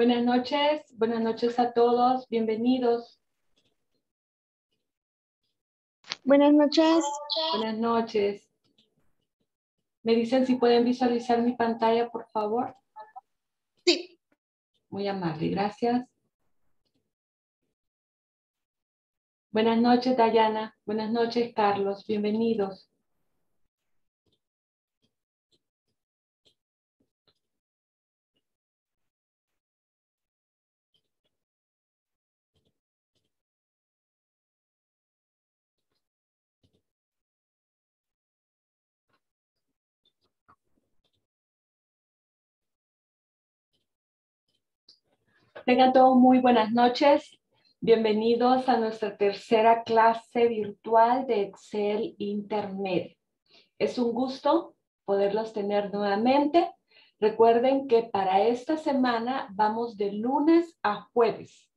Buenas noches a todos, bienvenidos. Buenas noches. Buenas noches. ¿Me dicen si pueden visualizar mi pantalla, por favor? Sí. Muy amable, gracias. Buenas noches, Dayana. Buenas noches, Carlos. Bienvenidos. Tengan todos muy buenas noches. Bienvenidos a nuestra tercera clase virtual de Excel Intermedio. Es un gusto poderlos tener nuevamente. Recuerden que para esta semana vamos de lunes a jueves.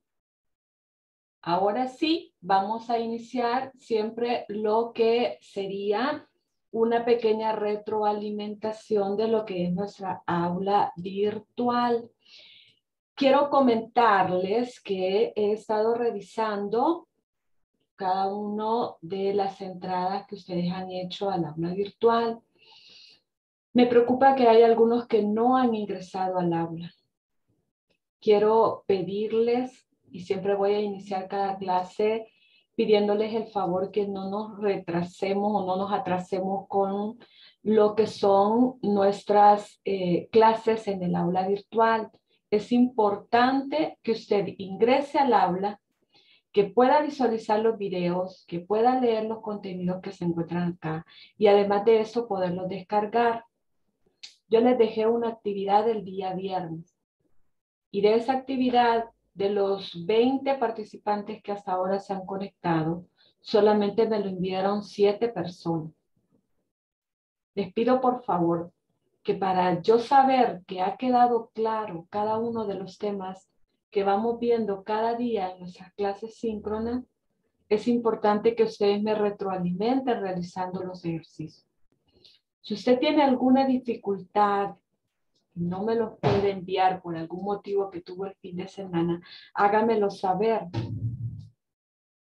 Ahora sí, vamos a iniciar siempre lo que sería una pequeña retroalimentación de lo que es nuestra aula virtual. Quiero comentarles que he estado revisando cada una de las entradas que ustedes han hecho al aula virtual. Me preocupa que hay algunos que no han ingresado al aula. Quiero pedirles, y siempre voy a iniciar cada clase pidiéndoles el favor que no nos retrasemos o no nos atrasemos con lo que son nuestras clases en el aula virtual. Es importante que usted ingrese al aula, que pueda visualizar los videos, que pueda leer los contenidos que se encuentran acá y además de eso poderlos descargar. Yo les dejé una actividad el día viernes y de esa actividad, de los 20 participantes que hasta ahora se han conectado, solamente me lo enviaron 7 personas. Les pido por favor que para yo saber que ha quedado claro cada uno de los temas que vamos viendo cada día en nuestras clases síncronas, es importante que ustedes me retroalimenten realizando los ejercicios. Si usted tiene alguna dificultad, no me lo puede enviar por algún motivo que tuvo el fin de semana, hágamelo saber.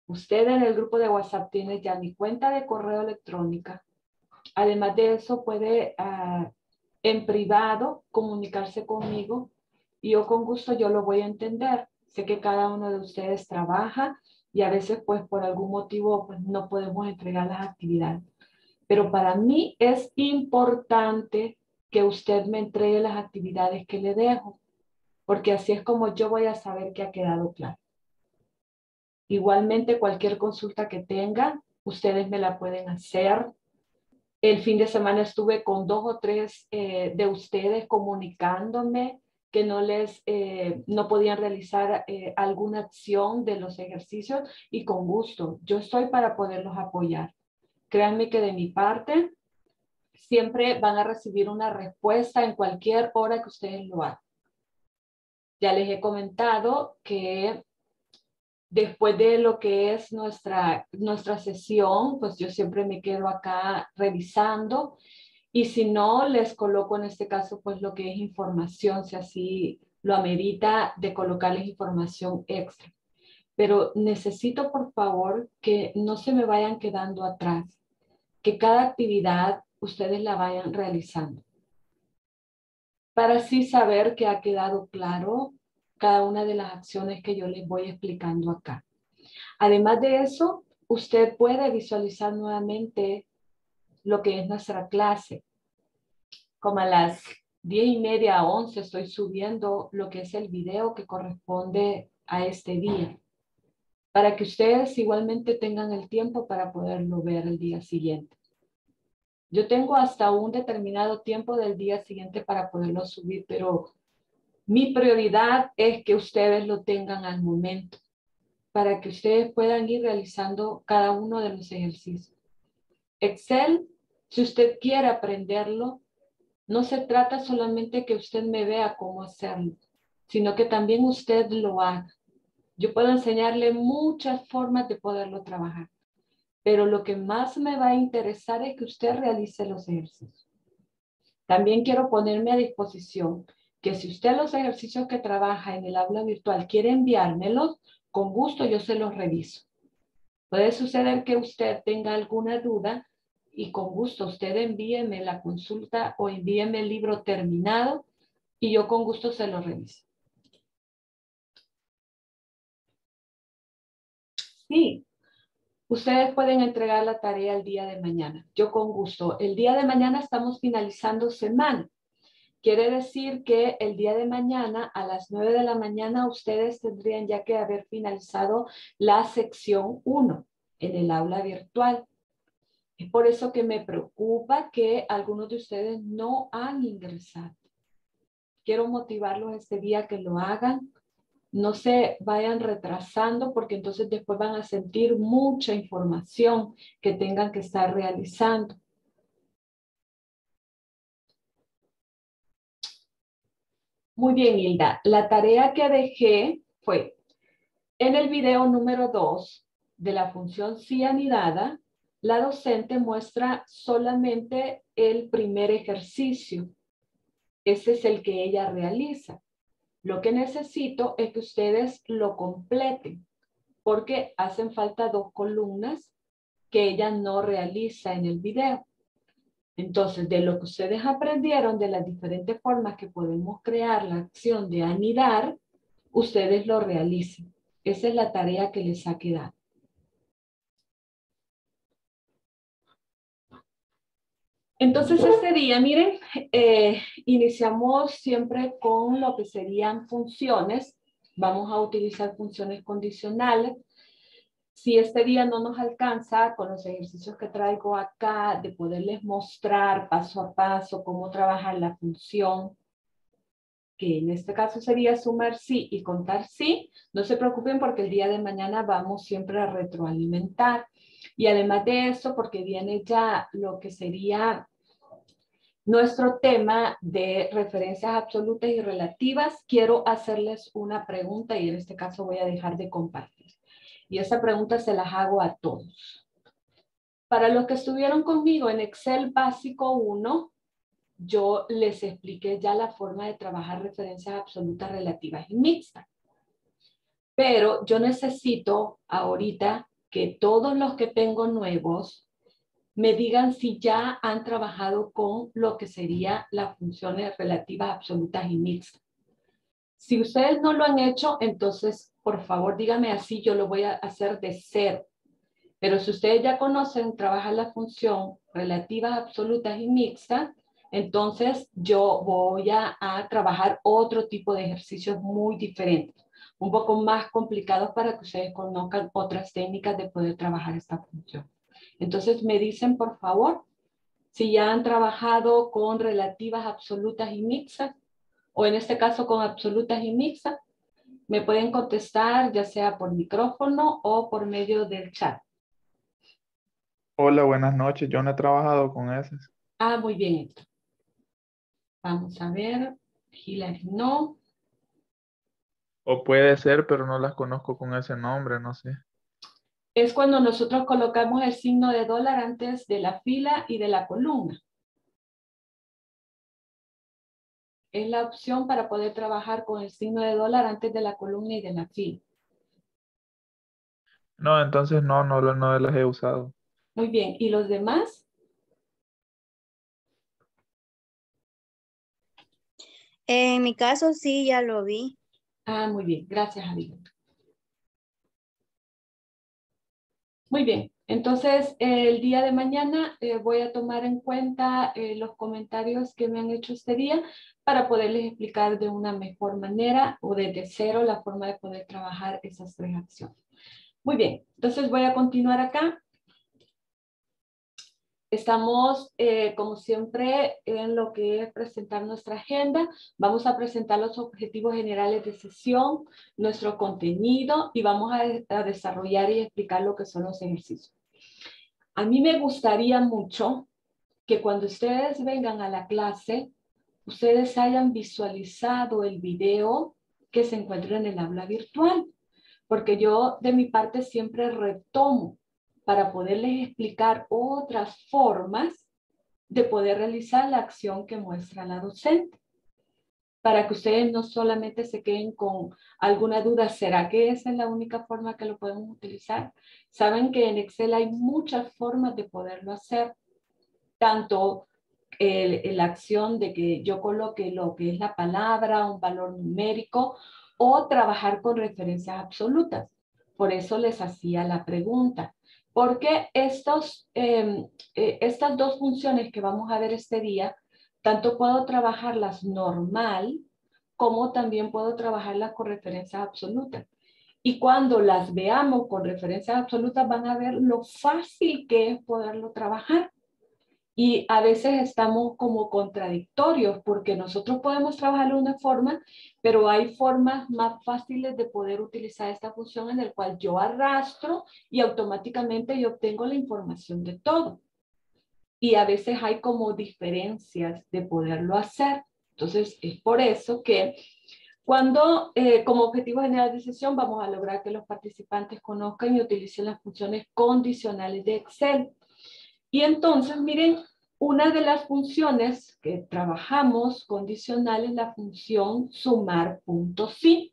Usted en el grupo de WhatsApp tiene ya mi cuenta de correo electrónica. Además de eso puede en privado comunicarse conmigo y yo con gusto yo lo voy a entender. Sé que cada uno de ustedes trabaja y a veces pues por algún motivo pues, no podemos entregar las actividades. Pero para mí es importante que usted me entregue las actividades que le dejo, porque así es como yo voy a saber que ha quedado claro. Igualmente cualquier consulta que tengan, ustedes me la pueden hacer. El fin de semana estuve con 2 o 3 de ustedes comunicándome que no podían realizar alguna acción de los ejercicios y con gusto. Yo estoy para poderlos apoyar. Créanme que de mi parte siempre van a recibir una respuesta en cualquier hora que ustedes lo hagan. Ya les he comentado que después de lo que es nuestra sesión, pues yo siempre me quedo acá revisando y si no, les coloco en este caso pues lo que es información, si así lo amerita, de colocarles información extra. Pero necesito por favor que no se me vayan quedando atrás, que cada actividad ustedes la vayan realizando. Para así saber que ha quedado claro cada una de las acciones que yo les voy explicando acá. Además de eso, usted puede visualizar nuevamente lo que es nuestra clase. Como a las 10:30 a 11:00 estoy subiendo lo que es el video que corresponde a este día, para que ustedes igualmente tengan el tiempo para poderlo ver el día siguiente. Yo tengo hasta un determinado tiempo del día siguiente para poderlo subir, pero mi prioridad es que ustedes lo tengan al momento para que ustedes puedan ir realizando cada uno de los ejercicios. Excel, si usted quiere aprenderlo, no se trata solamente que usted me vea cómo hacerlo, sino que también usted lo haga. Yo puedo enseñarle muchas formas de poderlo trabajar, pero lo que más me va a interesar es que usted realice los ejercicios. También quiero ponerme a disposición que si usted los ejercicios que trabaja en el aula virtual quiere enviármelos, con gusto yo se los reviso. Puede suceder que usted tenga alguna duda y con gusto usted envíeme la consulta o envíeme el libro terminado y yo con gusto se lo reviso. Sí, ustedes pueden entregar la tarea el día de mañana. Yo con gusto. El día de mañana estamos finalizando semana. Quiere decir que el día de mañana a las 9 de la mañana ustedes tendrían ya que haber finalizado la sección 1 en el aula virtual. Es por eso que me preocupa que algunos de ustedes no han ingresado. Quiero motivarlos este día que lo hagan. No se vayan retrasando porque entonces después van a sentir mucha información que tengan que estar realizando. Muy bien, Hilda. La tarea que dejé fue en el video número 2 de la función sí anidada, la docente muestra solamente el primer ejercicio. Ese es el que ella realiza. Lo que necesito es que ustedes lo completen porque hacen falta 2 columnas que ella no realiza en el video. Entonces, de lo que ustedes aprendieron, de las diferentes formas que podemos crear la acción de anidar, ustedes lo realicen. Esa es la tarea que les ha quedado. Entonces, este día, miren, iniciamos siempre con lo que serían funciones. Vamos a utilizar funciones condicionales. Si este día no nos alcanza con los ejercicios que traigo acá de poderles mostrar paso a paso cómo trabajar la función, que en este caso sería sumar sí y contar sí, no se preocupen porque el día de mañana vamos siempre a retroalimentar. Y además de eso, porque viene ya lo que sería nuestro tema de referencias absolutas y relativas, quiero hacerles una pregunta y en este caso voy a dejar de compartir. Y esa pregunta se las hago a todos. Para los que estuvieron conmigo en Excel Básico 1, yo les expliqué ya la forma de trabajar referencias absolutas, relativas y mixtas. Pero yo necesito ahorita que todos los que tengo nuevos me digan si ya han trabajado con lo que serían las funciones relativas, absolutas y mixtas. Si ustedes no lo han hecho, entonces por favor, dígame así, yo lo voy a hacer de cero. Pero si ustedes ya conocen, trabajan la función relativas, absolutas y mixtas, entonces yo voy a trabajar otro tipo de ejercicios muy diferentes, un poco más complicados para que ustedes conozcan otras técnicas de poder trabajar esta función. Entonces me dicen, por favor, si ya han trabajado con relativas, absolutas y mixtas, o en este caso con absolutas y mixtas. Me pueden contestar ya sea por micrófono o por medio del chat. Hola, buenas noches. Yo no he trabajado con esas. Ah, muy bien. Vamos a ver. Hilary, no. O puede ser, pero no las conozco con ese nombre, no sé. Es cuando nosotros colocamos el signo de dólar antes de la fila y de la columna. Es la opción para poder trabajar con el signo de dólar antes de la columna y de la fila. No, entonces no las he usado. Muy bien. ¿Y los demás? En mi caso sí, ya lo vi. Ah, muy bien. Gracias, Javier. Muy bien. Entonces, el día de mañana voy a tomar en cuenta los comentarios que me han hecho este día para poderles explicar de una mejor manera o desde cero la forma de poder trabajar esas 3 acciones. Muy bien, entonces voy a continuar acá. Estamos, como siempre, en lo que es presentar nuestra agenda. Vamos a presentar los objetivos generales de sesión, nuestro contenido y vamos a desarrollar y explicar lo que son los ejercicios. A mí me gustaría mucho que cuando ustedes vengan a la clase, ustedes hayan visualizado el video que se encuentra en el aula virtual, porque yo de mi parte siempre retomo para poderles explicar otras formas de poder realizar la acción que muestra la docente. para que ustedes no solamente se queden con alguna duda, ¿será que esa es la única forma que lo podemos utilizar? Saben que en Excel hay muchas formas de poderlo hacer, tanto la acción de que yo coloque lo que es la palabra, un valor numérico, o trabajar con referencias absolutas. Por eso les hacía la pregunta. Porque estas dos funciones que vamos a ver este día, tanto puedo trabajarlas normal, como también puedo trabajarlas con referencias absolutas. Y cuando las veamos con referencias absolutas, van a ver lo fácil que es poderlo trabajar. Y a veces estamos como contradictorios, porque nosotros podemos trabajar de una forma, pero hay formas más fáciles de poder utilizar esta función en la cual yo arrastro y automáticamente yo obtengo la información de todo. Y a veces hay como diferencias de poderlo hacer. Entonces, es por eso que cuando, como objetivo general de sesión, vamos a lograr que los participantes conozcan y utilicen las funciones condicionales de Excel. Y entonces, miren, una de las funciones que trabajamos condicional es la función sumar.si.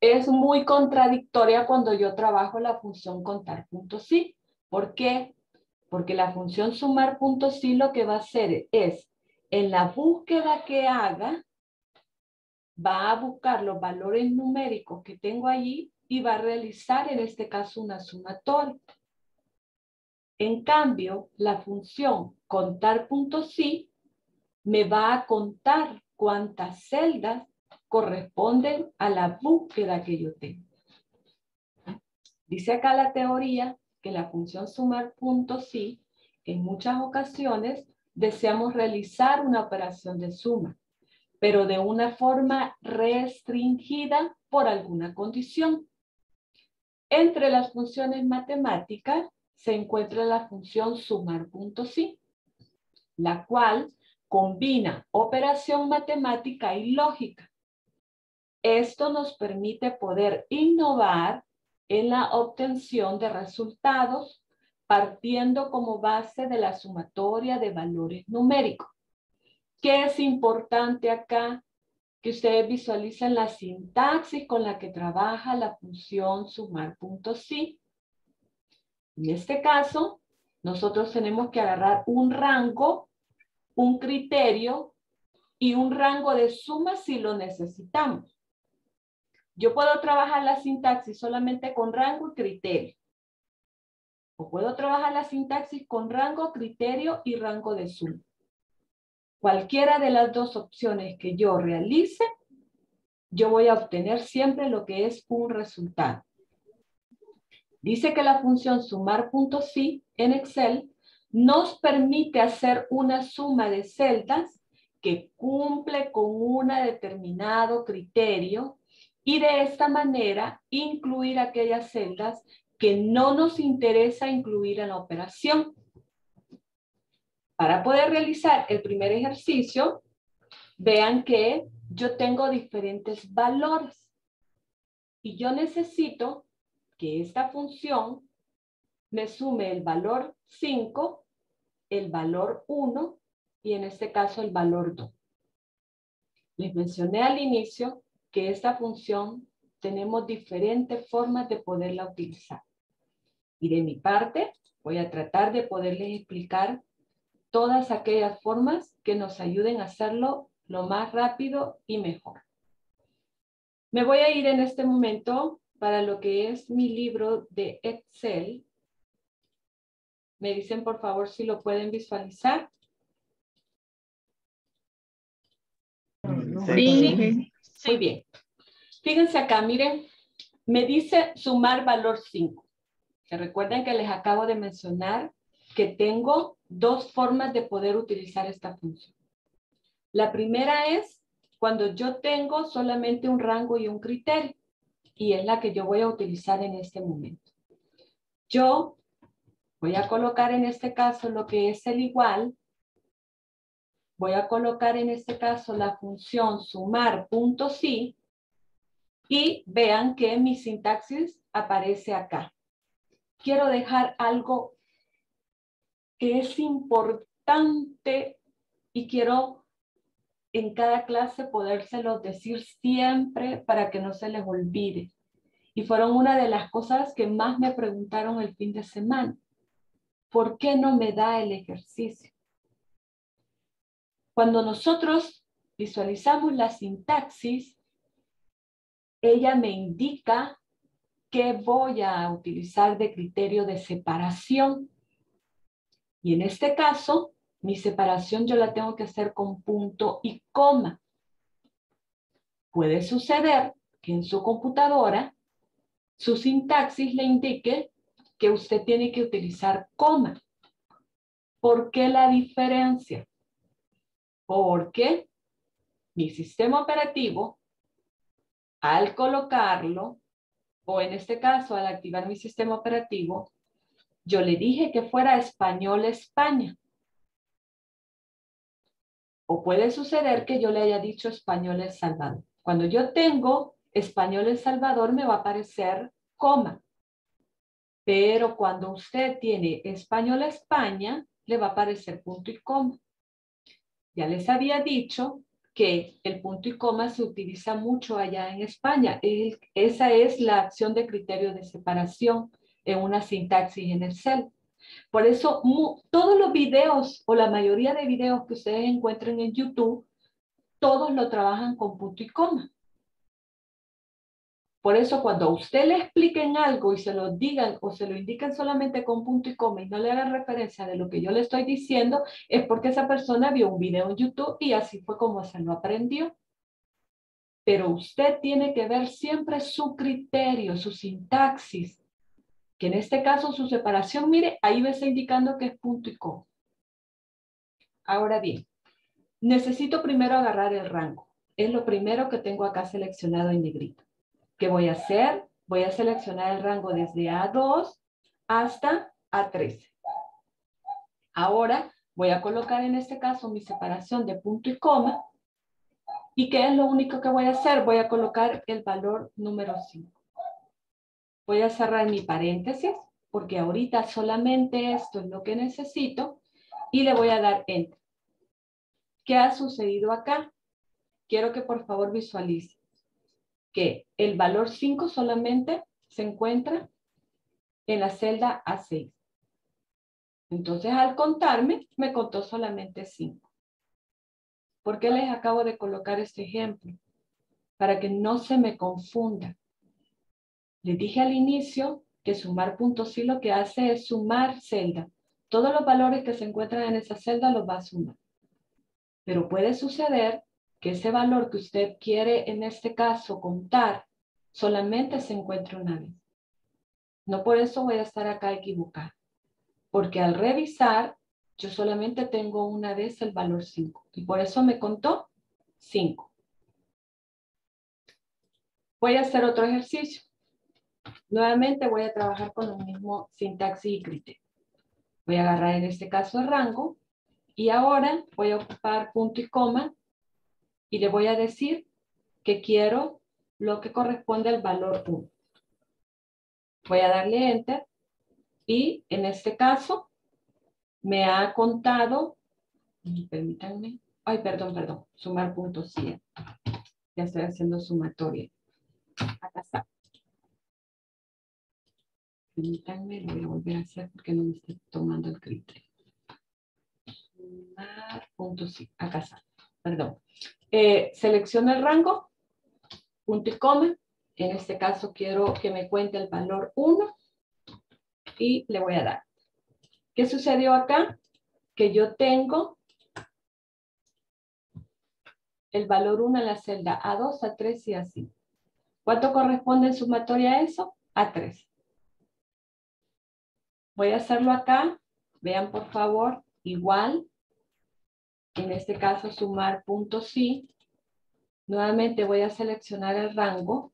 Es muy contradictoria cuando yo trabajo la función contar.si. ¿Por qué? Porque la función sumar.si lo que va a hacer es, en la búsqueda que haga, va a buscar los valores numéricos que tengo allí y va a realizar en este caso una sumatoria. En cambio, la función contar.si me va a contar cuántas celdas corresponden a la búsqueda que yo tengo. Dice acá la teoría que la función sumar.si, en muchas ocasiones deseamos realizar una operación de suma, pero de una forma restringida por alguna condición. Entre las funciones matemáticas se encuentra la función sumar.si, la cual combina operación matemática y lógica. Esto nos permite poder innovar en la obtención de resultados partiendo como base de la sumatoria de valores numéricos. ¿Qué es importante acá? Que ustedes visualicen la sintaxis con la que trabaja la función sumar.si. En este caso, nosotros tenemos que agarrar un rango, un criterio y un rango de suma si lo necesitamos. Yo puedo trabajar la sintaxis solamente con rango y criterio. O puedo trabajar la sintaxis con rango, criterio y rango de suma. Cualquiera de las dos opciones que yo realice, yo voy a obtener siempre lo que es un resultado. Dice que la función sumar.si en Excel nos permite hacer una suma de celdas que cumple con un determinado criterio y de esta manera incluir aquellas celdas que no nos interesa incluir en la operación. Para poder realizar el primer ejercicio, vean que yo tengo diferentes valores y yo necesito que esta función me sume el valor 5, el valor 1 y en este caso el valor 2. Les mencioné al inicio que esta función tenemos diferentes formas de poderla utilizar. Y de mi parte voy a tratar de poderles explicar todas aquellas formas que nos ayuden a hacerlo lo más rápido y mejor. Me voy a ir en este momento para lo que es mi libro de Excel. Me dicen por favor si lo pueden visualizar. Sí. Muy bien. Fíjense acá, miren, me dice sumar valor 5. ¿Se recuerdan que les acabo de mencionar que tengo dos formas de poder utilizar esta función? La primera es cuando yo tengo solamente un rango y un criterio. Y es la que yo voy a utilizar en este momento. Yo voy a colocar en este caso lo que es el igual. Voy a colocar en este caso la función sumar.si y vean que mi sintaxis aparece acá. Quiero dejar algo que es importante y quiero en cada clase podérselos decir siempre para que no se les olvide. Y fueron una de las cosas que más me preguntaron el fin de semana. ¿Por qué no me da el ejercicio? Cuando nosotros visualizamos la sintaxis, ella me indica qué voy a utilizar de criterio de separación. Y en este caso, mi separación yo la tengo que hacer con punto y coma. Puede suceder que en su computadora, su sintaxis le indique que usted tiene que utilizar coma. ¿Por qué la diferencia? Porque mi sistema operativo, al colocarlo, o en este caso al activar mi sistema operativo, yo le dije que fuera español España. O puede suceder que yo le haya dicho español El Salvador. Cuando yo tengo español El Salvador me va a aparecer coma. Pero cuando usted tiene español España, le va a aparecer punto y coma. Ya les había dicho que el punto y coma se utiliza mucho allá en España. Esa es la acción de criterio de separación en una sintaxis en Excel. Por eso todos los videos o la mayoría de videos que ustedes encuentren en YouTube, todos lo trabajan con punto y coma. Por eso cuando a usted le expliquen algo y se lo digan o se lo indiquen solamente con punto y coma y no le hagan referencia de lo que yo le estoy diciendo, es porque esa persona vio un video en YouTube y así fue como se lo aprendió. Pero usted tiene que ver siempre su criterio, su sintaxis. Que en este caso su separación, mire, ahí me está indicando que es punto y coma. Ahora bien, necesito primero agarrar el rango. Es lo primero que tengo acá seleccionado en negrito. ¿Qué voy a hacer? Voy a seleccionar el rango desde A2 hasta A13. Ahora voy a colocar en este caso mi separación de punto y coma. ¿Y qué es lo único que voy a hacer? Voy a colocar el valor número 5. Voy a cerrar mi paréntesis porque ahorita solamente esto es lo que necesito y le voy a dar Enter. ¿Qué ha sucedido acá? Quiero que por favor visualice que el valor 5 solamente se encuentra en la celda A6. Entonces al contarme, me contó solamente 5. ¿Por qué les acabo de colocar este ejemplo? Para que no se me confunda. Les dije al inicio que sumar.si lo que hace es sumar celda. Todos los valores que se encuentran en esa celda los va a sumar. Pero puede suceder que ese valor que usted quiere, en este caso, contar, solamente se encuentre una vez. No por eso voy a estar acá equivocada. Porque al revisar, yo solamente tengo una vez el valor 5. Y por eso me contó 5. Voy a hacer otro ejercicio. Nuevamente voy a trabajar con el mismo sintaxis y criterio. Voy a agarrar en este caso el rango y ahora voy a ocupar punto y coma y le voy a decir que quiero lo que corresponde al valor 1. Voy a darle Enter y en este caso me ha contado, permítanme, ay perdón, sumar.si. Ya estoy haciendo sumatoria. Acá está. Permítanme, lo voy a volver a hacer porque no me estoy tomando el criterio. Sumar.si, acá está, perdón. Selecciono el rango, punto y coma. En este caso quiero que me cuente el valor 1 y le voy a dar. ¿Qué sucedió acá? Que yo tengo el valor 1 en la celda A2, A3 y A5. ¿Cuánto corresponde en sumatoria a eso? A3. Voy a hacerlo acá, vean por favor, igual, en este caso sumar.si. Nuevamente voy a seleccionar el rango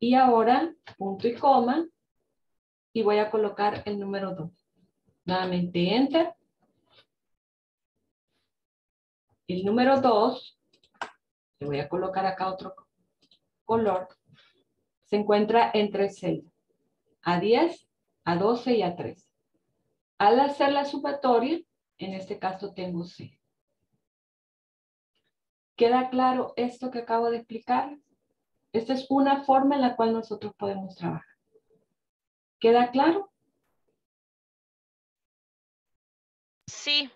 y ahora punto y coma y voy a colocar el número 2. Nuevamente Enter. El número 2, le voy a colocar acá otro color, se encuentra entre celdas, A10. A12 y A3. Al hacer la sumatoria, en este caso tengo 6. ¿Queda claro esto que acabo de explicar? Esta es una forma en la cual nosotros podemos trabajar. ¿Queda claro? Sí.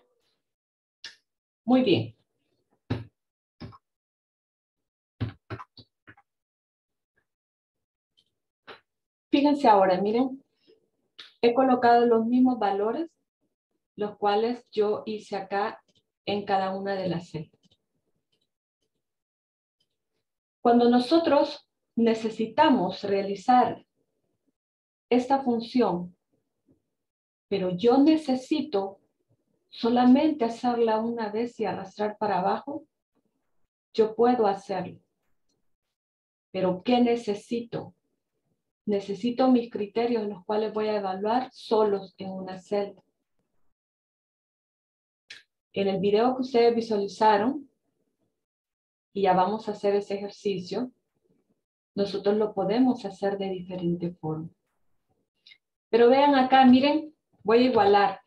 Muy bien. Fíjense ahora, miren, he colocado los mismos valores, los cuales yo hice acá en cada una de las celdas. Cuando nosotros necesitamos realizar esta función, pero yo necesito solamente hacerla una vez y arrastrar para abajo, yo puedo hacerlo. Pero ¿qué necesito? Necesito mis criterios, los cuales voy a evaluar solos en una celda. En el video que ustedes visualizaron, y ya vamos a hacer ese ejercicio, nosotros lo podemos hacer de diferente forma. Pero vean acá, miren, voy a igualar.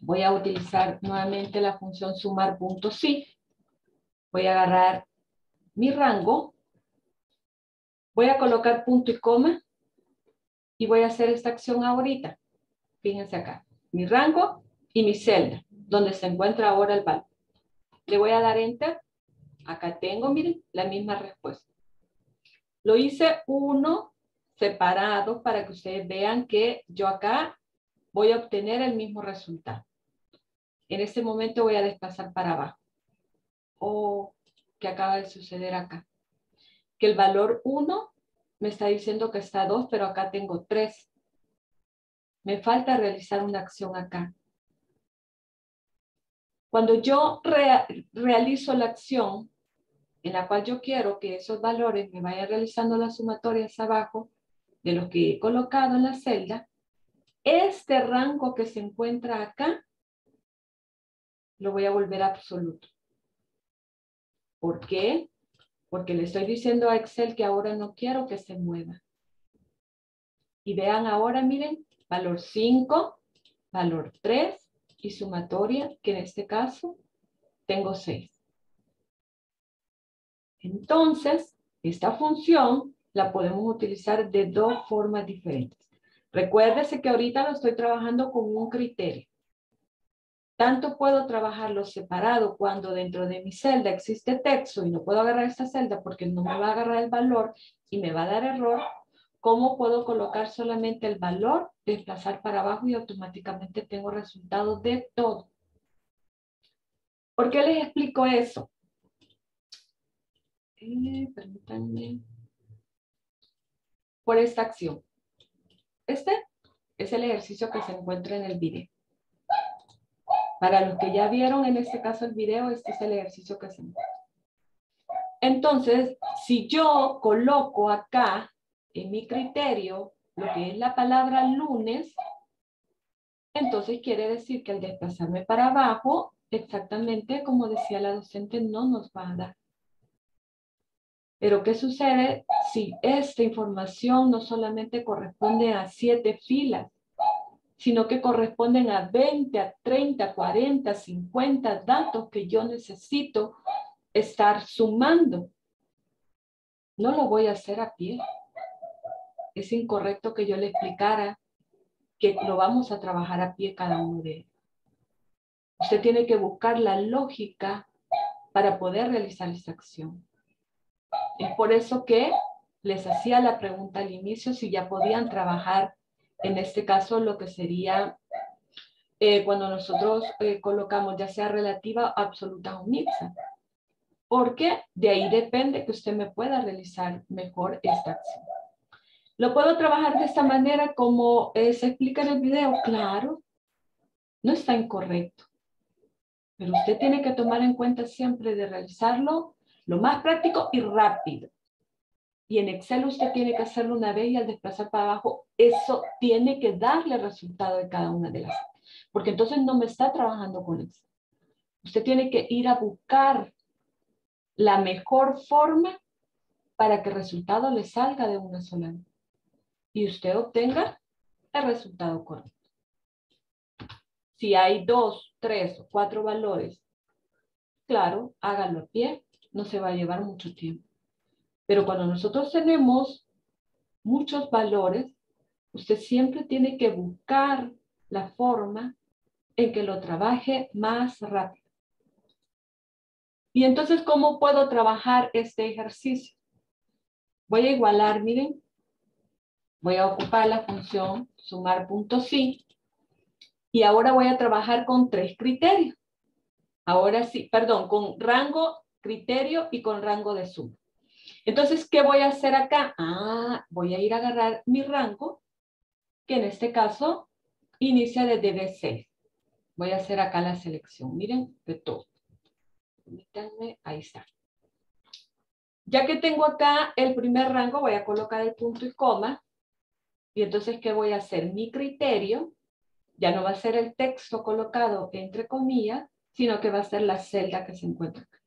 Voy a utilizar nuevamente la función SUMAR.SI. Voy a agarrar mi rango. Voy a colocar punto y coma y voy a hacer esta acción ahorita. Fíjense acá, mi rango y mi celda, donde se encuentra ahora el valor. Le voy a dar Enter. Acá tengo, miren, la misma respuesta. Lo hice uno separado para que ustedes vean que yo acá voy a obtener el mismo resultado. En este momento voy a desplazar para abajo. Oh, ¿qué acaba de suceder acá? Que el valor 1 me está diciendo que está 2, pero acá tengo 3. Me falta realizar una acción acá. Cuando yo realizo la acción en la cual yo quiero que esos valores me vayan realizando las sumatorias abajo de los que he colocado en la celda, este rango que se encuentra acá lo voy a volver absoluto. ¿Por qué? Porque le estoy diciendo a Excel que ahora no quiero que se mueva. Y vean ahora, miren, valor 5, valor 3 y sumatoria, que en este caso tengo 6. Entonces, esta función la podemos utilizar de dos formas diferentes. Recuérdese que ahorita lo estoy trabajando con un criterio. Tanto puedo trabajarlo separado cuando dentro de mi celda existe texto y no puedo agarrar esta celda porque no me va a agarrar el valor y me va a dar error. ¿Cómo puedo colocar solamente el valor, desplazar para abajo y automáticamente tengo resultados de todo? ¿Por qué les explico eso? Permítanme. Por esta acción. Este es el ejercicio que se encuentra en el video. Para los que ya vieron en este caso el video, este es el ejercicio que hacemos. Entonces, si yo coloco acá en mi criterio lo que es la palabra lunes, entonces quiere decir que al desplazarme para abajo, exactamente como decía la docente, no nos va a dar. Pero ¿qué sucede si esta información no solamente corresponde a 7 filas, sino que corresponden a 20, a 30, 40, 50 datos que yo necesito estar sumando? No lo voy a hacer a pie. Es incorrecto que yo le explicara que lo vamos a trabajar a pie cada uno de ellos. Usted tiene que buscar la lógica para poder realizar esta acción. Es por eso que les hacía la pregunta al inicio si ya podían trabajar en este caso lo que sería cuando nosotros colocamos ya sea relativa, absoluta o mixta. Porque de ahí depende que usted me pueda realizar mejor esta acción. ¿Lo puedo trabajar de esta manera como se explica en el video? Claro, no está incorrecto. Pero usted tiene que tomar en cuenta siempre de realizarlo lo más práctico y rápido. Y en Excel usted tiene que hacerlo una vez y al desplazar para abajo, eso tiene que darle resultado de cada una de las. Porque entonces no me está trabajando con Excel. Usted tiene que ir a buscar la mejor forma para que el resultado le salga de una sola vez. Y usted obtenga el resultado correcto. Si hay 2, 3 o 4 valores claro, háganlo a pie, no se va a llevar mucho tiempo. Pero cuando nosotros tenemos muchos valores, usted siempre tiene que buscar la forma en que lo trabaje más rápido. Y entonces, ¿cómo puedo trabajar este ejercicio? Voy a igualar, miren. Voy a ocupar la función sumar.si. Y ahora voy a trabajar con tres criterios. Ahora sí, perdón, con rango, criterio y con rango de suma. Entonces, ¿qué voy a hacer acá? Ah, voy a ir a agarrar mi rango, que en este caso inicia desde B6. Voy a hacer acá la selección, miren, de todo. Permítanme, ahí está. Ya que tengo acá el primer rango, voy a colocar el punto y coma. Y entonces, ¿qué voy a hacer? Mi criterio, ya no va a ser el texto colocado entre comillas, sino que va a ser la celda que se encuentra acá.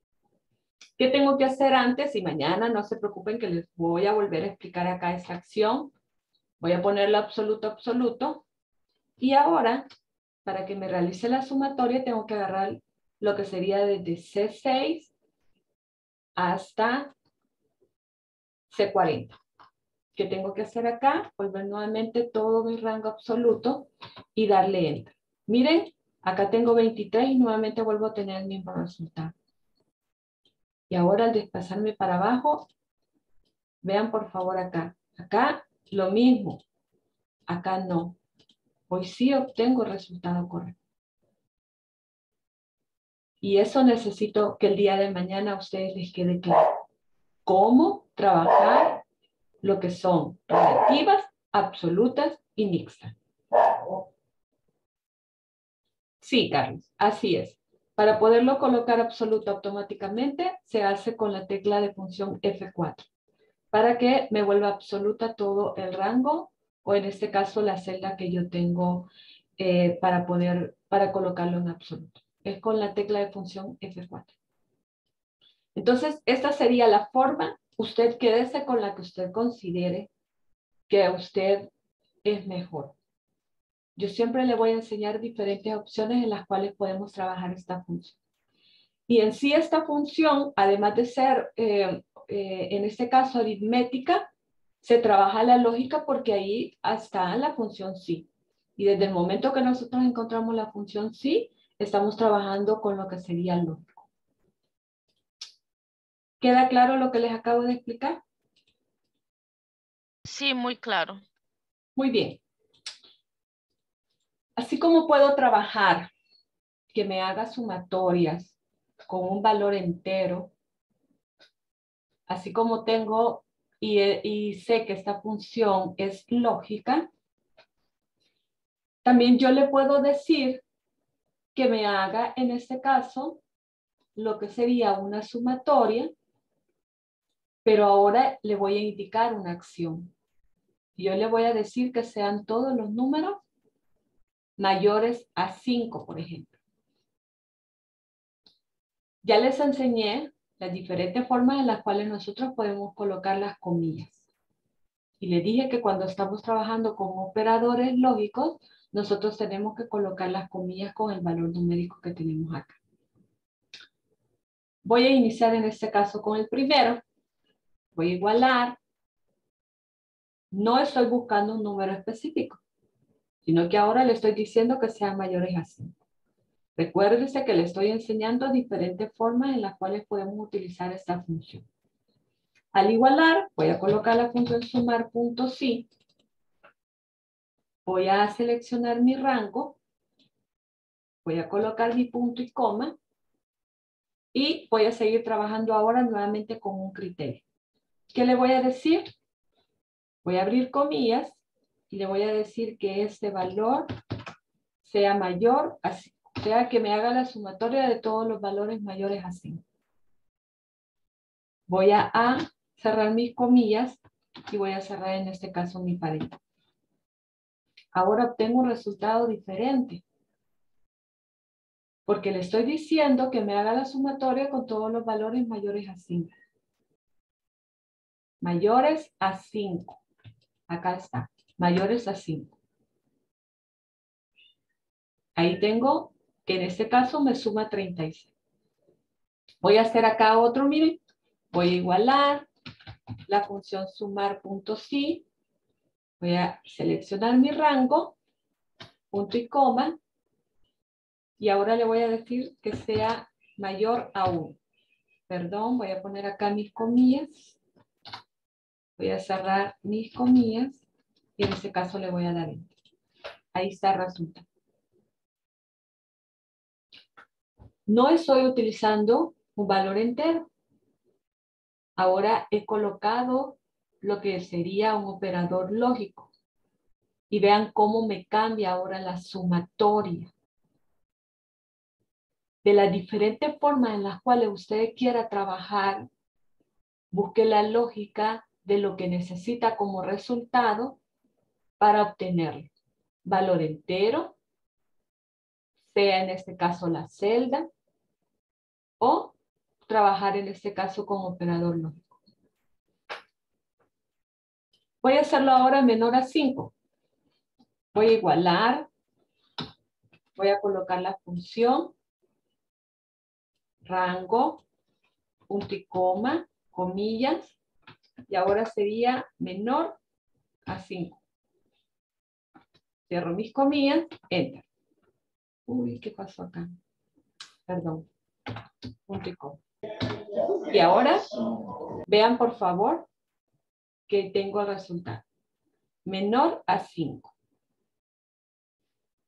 ¿Qué tengo que hacer antes? Y mañana no se preocupen que les voy a volver a explicar acá esta acción. Voy a ponerle absoluto, absoluto. Y ahora, para que me realice la sumatoria, tengo que agarrar lo que sería desde C6 hasta C40. ¿Qué tengo que hacer acá? Volver nuevamente todo mi rango absoluto y darle enter. Miren, acá tengo 23 y nuevamente vuelvo a tener el mismo resultado. Y ahora al desplazarme para abajo, vean por favor acá. Acá lo mismo. Acá no. Hoy sí obtengo el resultado correcto. Y eso necesito que el día de mañana a ustedes les quede claro. Cómo trabajar lo que son relativas, absolutas y mixtas. Sí, Carlos, así es. Para poderlo colocar absoluto automáticamente, se hace con la tecla de función F4. Para que me vuelva absoluta todo el rango, o en este caso la celda que yo tengo para colocarlo en absoluto. Es con la tecla de función F4. Entonces, esta sería la forma. Usted quédese con la que usted considere que a usted es mejor. Yo siempre le voy a enseñar diferentes opciones en las cuales podemos trabajar esta función. Y en sí esta función, además de ser, en este caso, aritmética, se trabaja la lógica porque ahí está la función sí. Y desde el momento que nosotros encontramos la función sí, estamos trabajando con lo que sería lógico. ¿Queda claro lo que les acabo de explicar? Sí, muy claro. Muy bien. Así como puedo trabajar que me haga sumatorias con un valor entero, así como tengo y sé que esta función es lógica, también yo le puedo decir que me haga, en este caso, lo que sería una sumatoria, pero ahora le voy a indicar una acción. Yo le voy a decir que sean todos los números mayores a 5, por ejemplo. Ya les enseñé las diferentes formas en las cuales nosotros podemos colocar las comillas. Y les dije que cuando estamos trabajando con operadores lógicos, nosotros tenemos que colocar las comillas con el valor numérico que tenemos acá. Voy a iniciar en este caso con el primero. Voy a igualar. No estoy buscando un número específico, sino que ahora le estoy diciendo que sean mayores a 5. Recuérdense que le estoy enseñando diferentes formas en las cuales podemos utilizar esta función. Al igualar, voy a colocar la función sumar.si. Voy a seleccionar mi rango, voy a colocar mi punto y coma y voy a seguir trabajando ahora nuevamente con un criterio. ¿Qué le voy a decir? Voy a abrir comillas y le voy a decir que este valor sea mayor, o sea que me haga la sumatoria de todos los valores mayores a 5. Voy a cerrar mis comillas y voy a cerrar en este caso mi paréntesis. Ahora obtengo un resultado diferente. Porque le estoy diciendo que me haga la sumatoria con todos los valores mayores a 5. Mayores a 5. Acá está. Mayores a 5. Ahí tengo que en este caso me suma 36. Voy a hacer acá otro, miren. Voy a igualar la función sumar.si. Voy a seleccionar mi rango, punto y coma. Y ahora le voy a decir que sea mayor a 1. Perdón, voy a poner acá mis comillas. Voy a cerrar mis comillas. Y en este caso le voy a dar enter. Ahí está el resultado. No estoy utilizando un valor entero. Ahora he colocado lo que sería un operador lógico. Y vean cómo me cambia ahora la sumatoria. De las diferentes formas en las cuales usted quiera trabajar, busque la lógica de lo que necesita como resultado para obtenerlo. Valor entero, sea en este caso la celda, o trabajar en este caso con operador lógico. Voy a hacerlo ahora menor a 5. Voy a igualar, voy a colocar la función, rango, punto y coma, comillas, y ahora sería menor a 5. Cierro mis comillas, enter. Uy, ¿qué pasó acá? Perdón. Punto y coma. Y ahora, vean por favor, que tengo el resultado. Menor a 5.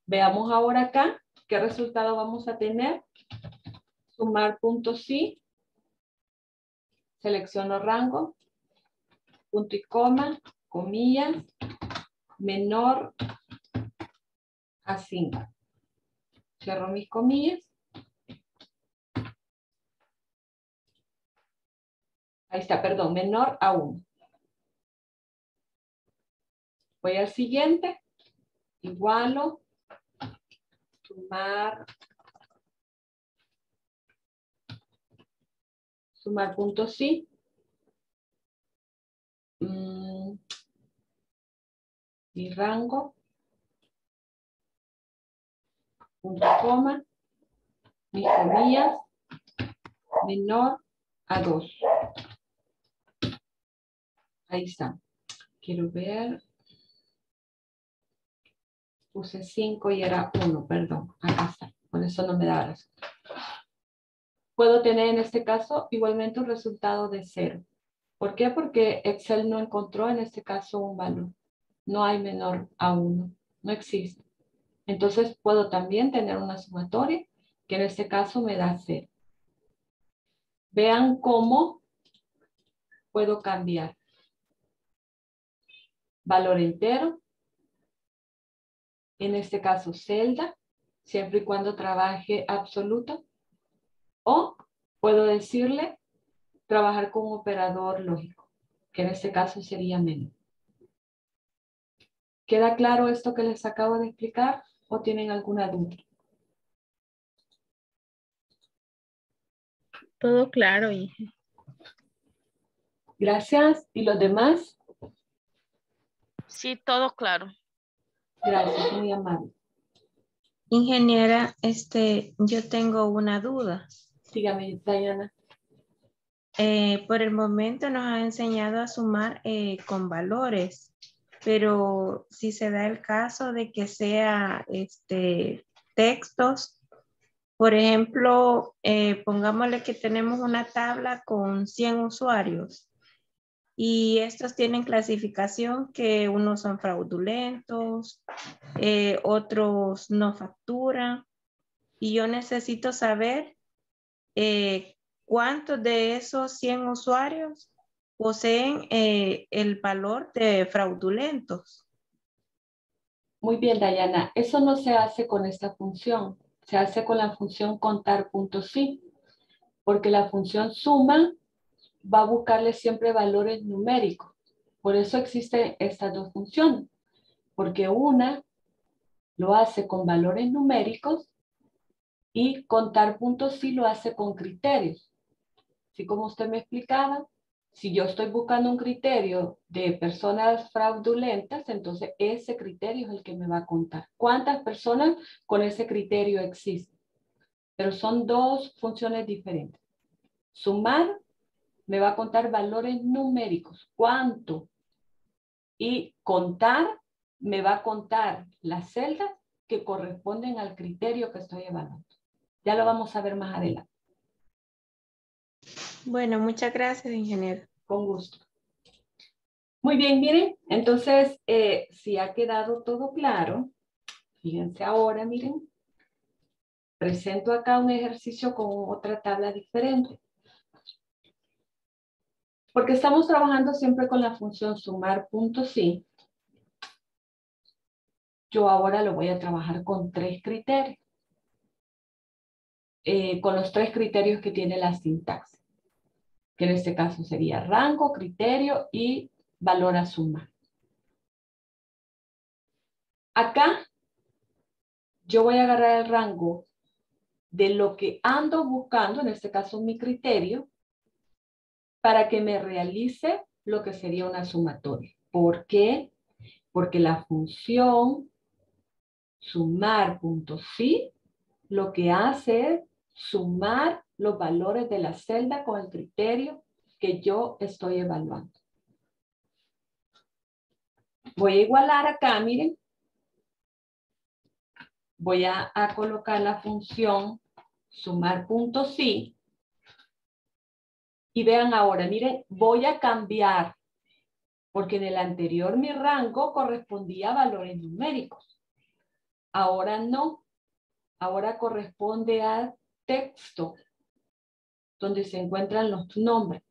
Veamos ahora acá, ¿qué resultado vamos a tener? Sumar.si, selecciono rango, punto y coma, comillas, menor a 5. Cierro mis comillas. Ahí está, perdón, menor a 1. Voy al siguiente, igualo, sumar.si. Y rango. Punto coma. Mis comillas. Menor a 2. Ahí está. Quiero ver. Puse 5 y era 1, perdón. Acá está. Por eso no me da razón. Puedo tener en este caso igualmente un resultado de 0. ¿Por qué? Porque Excel no encontró en este caso un valor. No hay menor a 1. No existe. Entonces puedo también tener una sumatoria que en este caso me da 0. Vean cómo puedo cambiar. Valor entero. En este caso celda. Siempre y cuando trabaje absoluto. O puedo decirle trabajar con un operador lógico, que en este caso sería menos. ¿Queda claro esto que les acabo de explicar o tienen alguna duda? Todo claro, hija. Gracias. ¿Y los demás? Sí, todo claro. Gracias, muy amable. Ingeniera, yo tengo una duda. Dígame, Dayana. Por el momento nos ha enseñado a sumar con valores, pero si se da el caso de que sea textos, por ejemplo, pongámosle que tenemos una tabla con 100 usuarios y estos tienen clasificación que unos son fraudulentos, otros no facturan, y yo necesito saber ¿cuántos de esos 100 usuarios poseen el valor de fraudulentos? Muy bien, Dayana. Eso no se hace con esta función. Se hace con la función contar.si. Porque la función suma va a buscarle siempre valores numéricos. Por eso existen estas dos funciones. Porque una lo hace con valores numéricos y contar.si lo hace con criterios. Así como usted me explicaba, si yo estoy buscando un criterio de personas fraudulentas, entonces ese criterio es el que me va a contar. ¿Cuántas personas con ese criterio existen? Pero son dos funciones diferentes. Sumar me va a contar valores numéricos. ¿Cuánto? Y contar me va a contar las celdas que corresponden al criterio que estoy evaluando. Ya lo vamos a ver más adelante. Bueno, muchas gracias, ingeniero. Con gusto. Muy bien, miren. Entonces, si ha quedado todo claro, fíjense ahora, miren. Presento acá un ejercicio con otra tabla diferente. Porque estamos trabajando siempre con la función sumar.si. Yo ahora lo voy a trabajar con tres criterios. Con los tres criterios que tiene la sintaxis, que en este caso sería rango, criterio y valor a sumar. Acá yo voy a agarrar el rango de lo que ando buscando, en este caso mi criterio, para que me realice lo que sería una sumatoria. ¿Por qué? Porque la función sumar.si lo que hace es sumar los valores de la celda con el criterio que yo estoy evaluando. Voy a igualar acá, miren. Voy a colocar la función sumar.si y vean ahora, miren, voy a cambiar porque en el anterior mi rango correspondía a valores numéricos. Ahora no. Ahora corresponde a texto, donde se encuentran los nombres.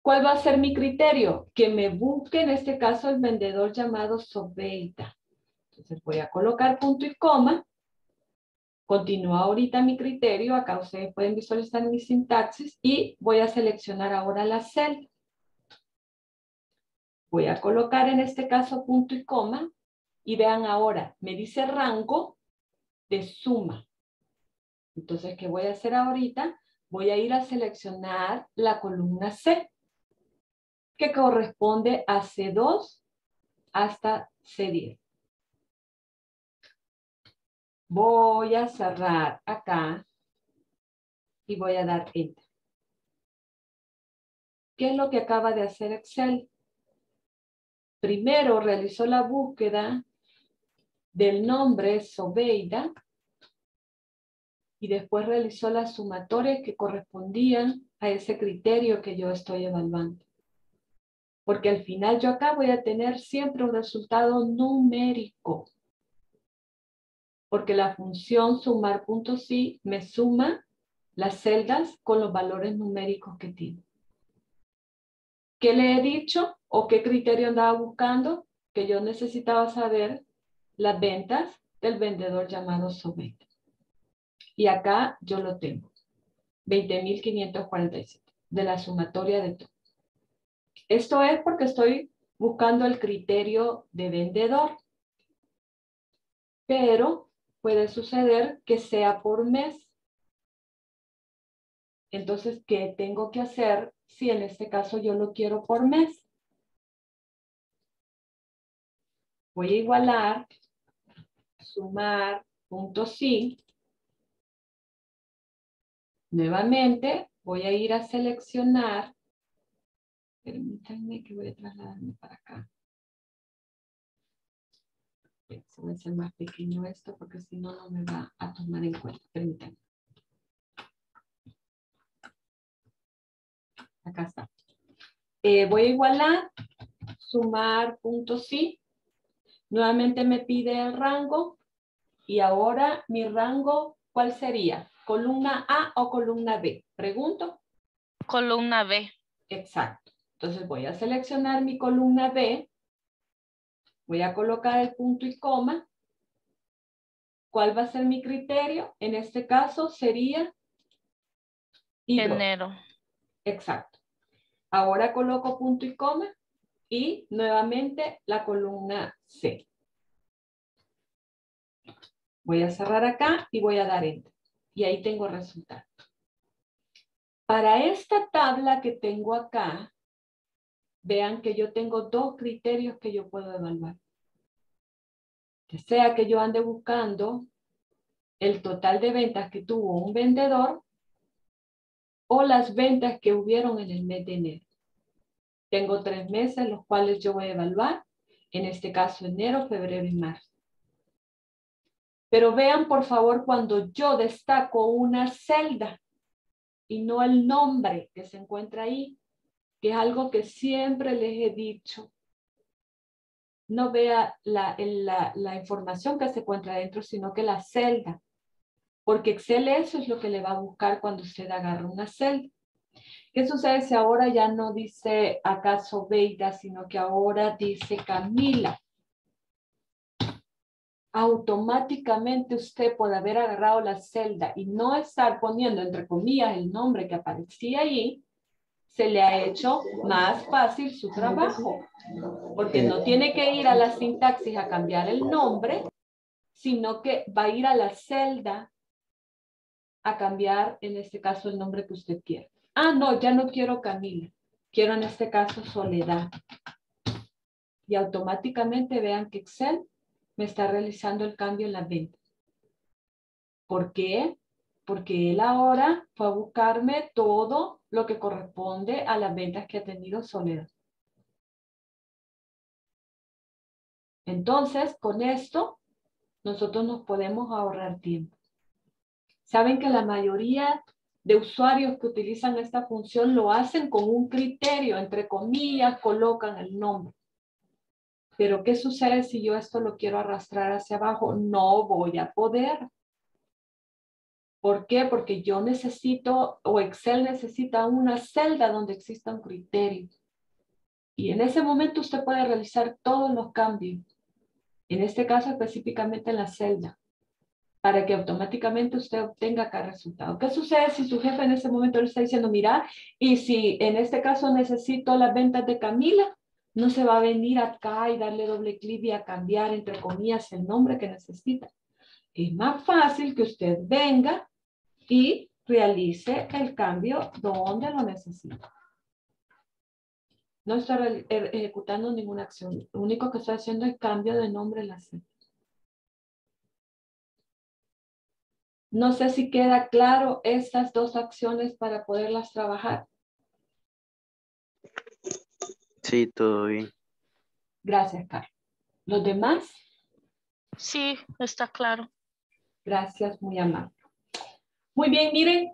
¿Cuál va a ser mi criterio? Que me busque, en este caso, el vendedor llamado Sobeida. Entonces voy a colocar punto y coma. Continúa ahorita mi criterio. Acá ustedes pueden visualizar mi sintaxis. Y voy a seleccionar ahora la celda. Voy a colocar, en este caso, punto y coma. Y vean ahora, me dice rango de suma. Entonces, ¿qué voy a hacer ahorita? Voy a ir a seleccionar la columna C, que corresponde a C2 hasta C10. Voy a cerrar acá y voy a dar Enter. ¿Qué es lo que acaba de hacer Excel? Primero realizó la búsqueda del nombre Sobeida y después realizó las sumatorias que correspondían a ese criterio que yo estoy evaluando. Porque al final yo acá voy a tener siempre un resultado numérico. Porque la función sumar.si me suma las celdas con los valores numéricos que tiene. ¿Qué le he dicho o qué criterio andaba buscando? Que yo necesitaba saber las ventas del vendedor llamado Sobeida. Y acá yo lo tengo. 20.547 de la sumatoria de todo. Esto es porque estoy buscando el criterio de vendedor. Pero puede suceder que sea por mes. Entonces, ¿qué tengo que hacer si en este caso yo lo quiero por mes? Voy a igualar sumar.si. Nuevamente voy a ir a seleccionar. Permítanme que voy a trasladarme para acá. Se va a hacer más pequeño esto porque si no, no me va a tomar en cuenta. Permítanme. Acá está. Voy a igualar sumar.si. Nuevamente me pide el rango. Y ahora mi rango, ¿cuál sería? ¿Columna A o columna B? Pregunto. Columna B. Exacto. Entonces voy a seleccionar mi columna B. Voy a colocar el punto y coma. ¿Cuál va a ser mi criterio? En este caso sería enero. Exacto. Ahora coloco punto y coma y nuevamente la columna C. Voy a cerrar acá y voy a dar Enter. Y ahí tengo el resultado. Para esta tabla que tengo acá, vean que yo tengo dos criterios que yo puedo evaluar. Que sea que yo ande buscando el total de ventas que tuvo un vendedor o las ventas que hubieron en el mes de enero. Tengo 3 meses los cuales yo voy a evaluar, en este caso enero, febrero y marzo. Pero vean por favor cuando yo destaco una celda y no el nombre que se encuentra ahí, que es algo que siempre les he dicho. No vea la información que se encuentra adentro, sino que la celda. Porque Excel eso es lo que le va a buscar cuando usted agarra una celda. ¿Qué sucede si ahora ya no dice acaso Sobeida, sino que ahora dice Camila? Automáticamente usted por haber agarrado la celda y no estar poniendo entre comillas el nombre que aparecía ahí, se le ha hecho más fácil su trabajo, porque no tiene que ir a la sintaxis a cambiar el nombre, sino que va a ir a la celda a cambiar, en este caso, el nombre que usted quiera. Ah, no, ya no quiero Camila, quiero en este caso Soledad. Y automáticamente vean que Excel me está realizando el cambio en las ventas. ¿Por qué? Porque él ahora fue a buscarme todo lo que corresponde a las ventas que ha tenido Soledad. Entonces, con esto, nosotros nos podemos ahorrar tiempo. Saben que la mayoría de usuarios que utilizan esta función lo hacen con un criterio, entre comillas, colocan el nombre. Pero, ¿qué sucede si yo esto lo quiero arrastrar hacia abajo? No voy a poder. ¿Por qué? Porque yo necesito, o Excel necesita una celda donde exista un criterio. Y en ese momento usted puede realizar todos los cambios. En este caso específicamente en la celda. Para que automáticamente usted obtenga cada resultado. ¿Qué sucede si su jefe en ese momento le está diciendo, mira, y si en este caso necesito las ventas de Camila, no se va a venir acá y darle doble clic y a cambiar entre comillas el nombre que necesita? Es más fácil que usted venga y realice el cambio donde lo necesita. No estoy ejecutando ninguna acción. Lo único que estoy haciendo es cambio de nombre en la celda. No sé si queda claro estas dos acciones para poderlas trabajar. Sí, todo bien. Gracias, Carlos. ¿Los demás? Sí, está claro. Gracias, muy amable. Muy bien, miren,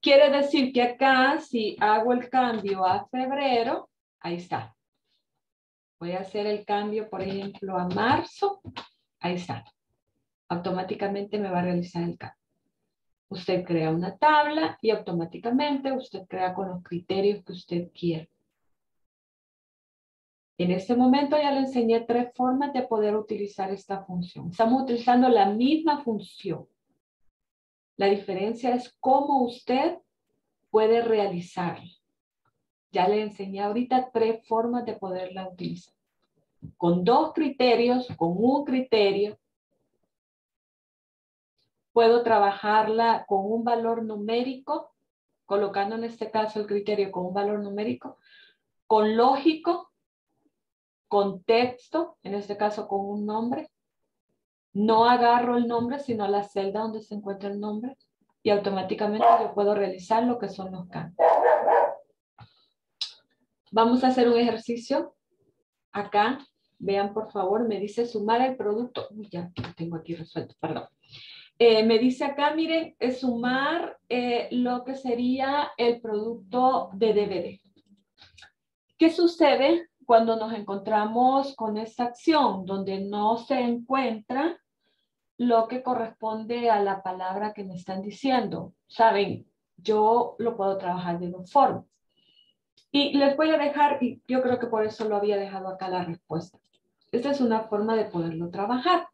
quiere decir que acá si hago el cambio a febrero, ahí está. Voy a hacer el cambio, por ejemplo, a marzo, ahí está. Automáticamente me va a realizar el cambio. Usted crea una tabla y automáticamente usted crea con los criterios que usted quiere. En este momento ya le enseñé 3 formas de poder utilizar esta función. Estamos utilizando la misma función. La diferencia es cómo usted puede realizarla. Ya le enseñé ahorita 3 formas de poderla utilizar. Con 2 criterios, con un criterio. Puedo trabajarla con un valor numérico, colocando en este caso el criterio con un valor numérico, con lógico, con texto, en este caso con un nombre. No agarro el nombre, sino la celda donde se encuentra el nombre y automáticamente yo puedo realizar lo que son los cambios. Vamos a hacer un ejercicio. Acá, vean por favor, me dice sumar el producto. Uy, ya lo tengo aquí resuelto, perdón. Me dice acá, miren, es sumar lo que sería el producto de DVD. ¿Qué sucede cuando nos encontramos con esta acción donde no se encuentra lo que corresponde a la palabra que me están diciendo? Saben, yo lo puedo trabajar de 2 formas. Y les voy a dejar, y yo creo que por eso lo había dejado acá la respuesta. Esta es una forma de poderlo trabajar.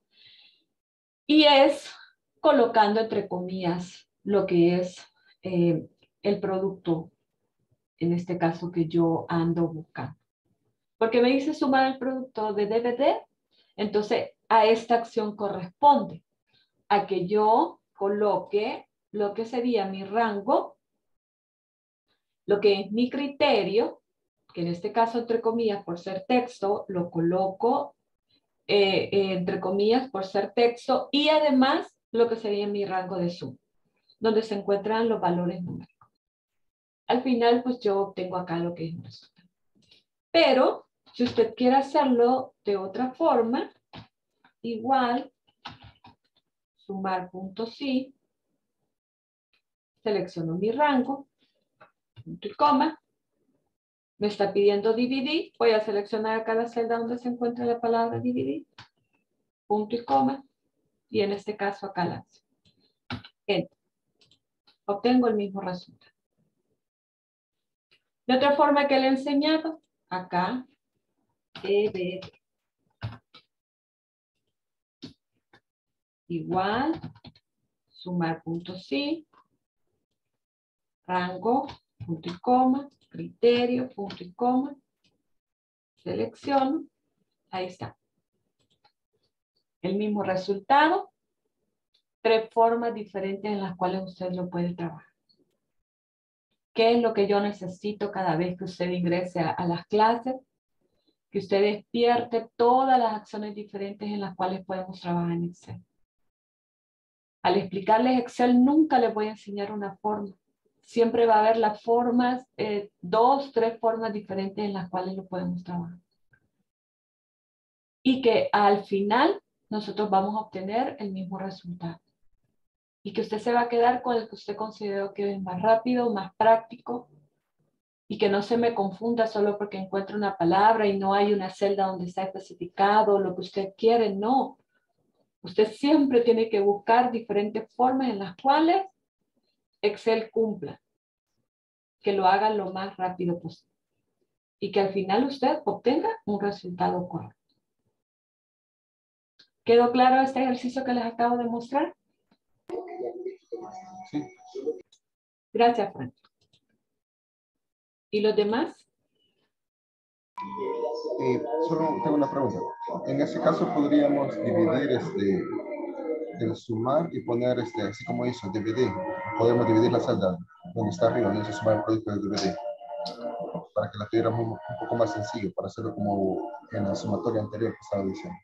Y es colocando entre comillas lo que es el producto, en este caso que yo ando buscando. Porque me dice sumar el producto de DVD, entonces a esta acción corresponde a que yo coloque lo que sería mi rango, lo que es mi criterio, que en este caso entre comillas por ser texto, lo coloco entre comillas por ser texto y además lo que sería mi rango de suma, donde se encuentran los valores numéricos. Al final, pues yo obtengo acá lo que es un resultado. Pero, si usted quiere hacerlo de otra forma, igual, sumar.si, selecciono mi rango, punto y coma, me está pidiendo dividir, voy a seleccionar acá la celda donde se encuentra la palabra dividir, punto y coma, y en este caso acá lanzo. Enter. Obtengo el mismo resultado. De otra forma que le he enseñado, acá, EBR. Igual, sumar.si, rango, punto y coma, criterio, punto y coma, selecciono, ahí está. El mismo resultado, tres formas diferentes en las cuales usted lo puede trabajar. ¿Qué es lo que yo necesito cada vez que usted ingrese a las clases? Que usted despierte todas las acciones diferentes en las cuales podemos trabajar en Excel. Al explicarles Excel nunca les voy a enseñar una forma. Siempre va a haber las formas, dos, tres formas diferentes en las cuales lo podemos trabajar. Y que al final nosotros vamos a obtener el mismo resultado. Y que usted se va a quedar con el que usted consideró que es más rápido, más práctico. Y que no se me confunda solo porque encuentro una palabra y no hay una celda donde está especificado lo que usted quiere. No. Usted siempre tiene que buscar diferentes formas en las cuales Excel cumpla, que lo haga lo más rápido posible y que al final usted obtenga un resultado correcto. ¿Quedó claro este ejercicio que les acabo de mostrar? Sí. Gracias, Frank. ¿Y los demás? Solo tengo una pregunta. En ese caso podríamos dividir el sumar y poner así como hizo, dividir. Podemos dividir la celda donde está arriba, donde se suma el producto del DVD, para que la tuviéramos un poco más sencillo, para hacerlo como en la sumatoria anterior que estaba diciendo.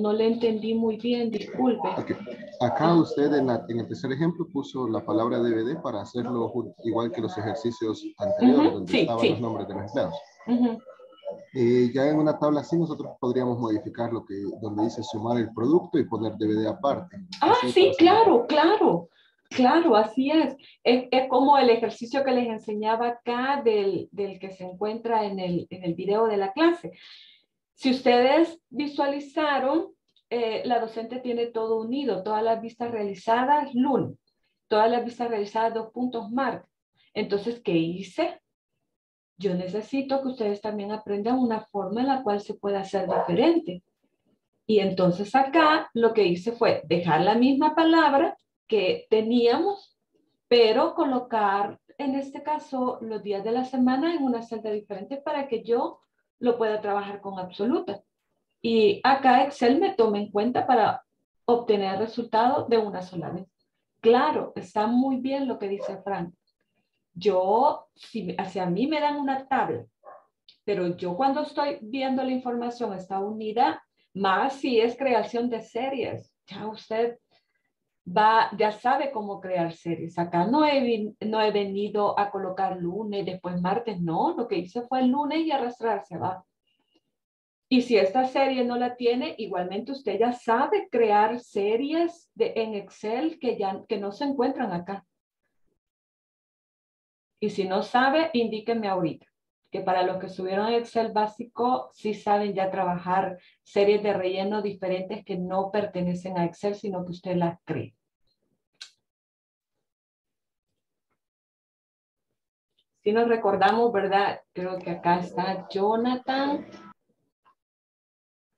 No le entendí muy bien, disculpe. Okay. Acá usted en el tercer ejemplo puso la palabra DVD para hacerlo igual que los ejercicios anteriores, donde estaban los nombres de los empleados. Ya en una tabla así nosotros podríamos modificar lo que donde dice sumar el producto y poner DVD aparte. Ah, así sí, claro, claro, así es. Es como el ejercicio que les enseñaba acá del que se encuentra en el video de la clase. Si ustedes visualizaron, la docente tiene todo unido, todas las vistas realizadas lunes, todas las vistas realizadas 2 puntos martes. Entonces, ¿qué hice? Yo necesito que ustedes también aprendan una forma en la cual se puede hacer diferente. Y entonces acá lo que hice fue dejar la misma palabra que teníamos, pero colocar en este caso los días de la semana en una celda diferente para que yo lo pueda trabajar con absoluta. Y acá Excel me toma en cuenta para obtener el resultado de una sola vez. Claro, está muy bien lo que dice Frank. Yo, si a mí me dan una tabla, pero yo cuando estoy viendo la información está unida, más si es creación de series, ya usted ya sabe cómo crear series. Acá no he venido a colocar lunes, después martes, no, lo que hice fue el lunes y arrastrarse abajo. Y si esta serie no la tiene, igualmente usted ya sabe crear series en Excel que no se encuentran acá. Y si no sabe, indíquenme ahorita, que para los que subieron Excel básico, sí saben ya trabajar series de relleno diferentes que no pertenecen a Excel, sino que usted las cree. Si nos recordamos, ¿verdad? Creo que acá está Jonathan.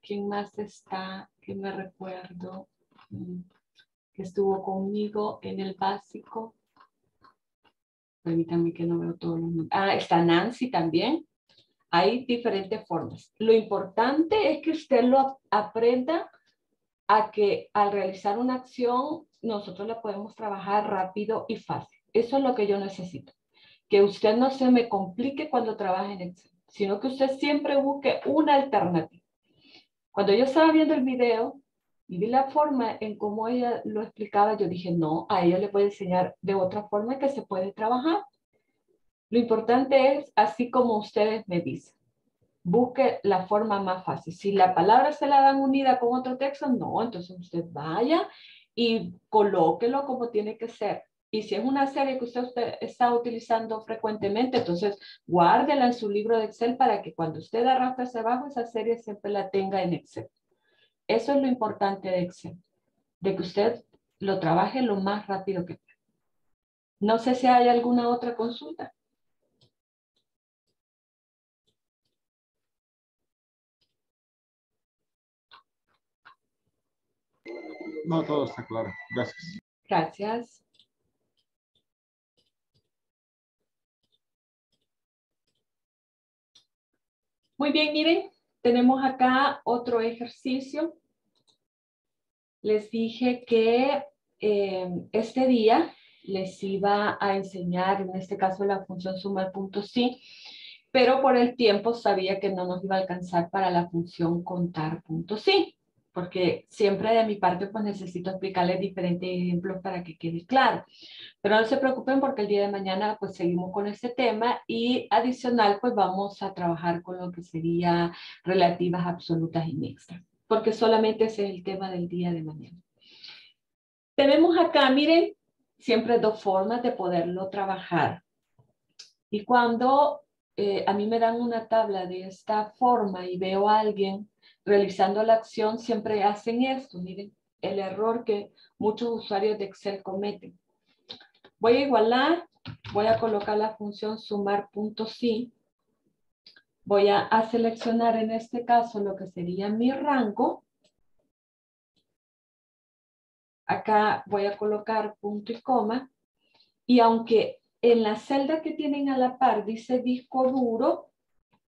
¿Quién más está? Que me recuerdo que estuvo conmigo en el básico. Permítame que no veo todos los nombres. Ah, está Nancy también. Hay diferentes formas. Lo importante es que usted lo aprenda a que al realizar una acción, nosotros la podemos trabajar rápido y fácil. Eso es lo que yo necesito. Que usted no se me complique cuando trabaje en Excel, sino que usted siempre busque una alternativa. Cuando yo estaba viendo el video, Y vi la forma en cómo ella lo explicaba, yo dije, no, a ella le puede enseñar de otra forma que se puede trabajar. Lo importante es, así como ustedes me dicen, busque la forma más fácil. Si la palabra se la dan unida con otro texto, no, entonces usted vaya y colóquelo como tiene que ser. Y si es una serie que usted está utilizando frecuentemente, entonces guárdela en su libro de Excel para que cuando usted arrastre hacia abajo, esa serie siempre la tenga en Excel. Eso es lo importante de Excel, de que usted lo trabaje lo más rápido que pueda. No sé si hay alguna otra consulta. No, todo está claro. Gracias. Gracias. Muy bien, miren, tenemos acá otro ejercicio. Les dije que este día les iba a enseñar, en este caso, la función sumar.si, pero por el tiempo sabía que no nos iba a alcanzar para la función contar.si, porque siempre de mi parte pues necesito explicarles diferentes ejemplos para que quede claro. Pero no se preocupen porque el día de mañana pues seguimos con este tema y adicional pues vamos a trabajar con lo que sería relativas, absolutas y mixtas, porque solamente ese es el tema del día de mañana. Tenemos acá, miren, siempre dos formas de poderlo trabajar. Y cuando a mí me dan una tabla de esta forma y veo a alguien realizando la acción, siempre hacen esto. Miren, el error que muchos usuarios de Excel cometen. Voy a igualar, voy a colocar la función sumar.si. Voy a seleccionar en este caso lo que sería mi rango. Acá voy a colocar punto y coma. Y aunque en la celda que tienen a la par dice disco duro,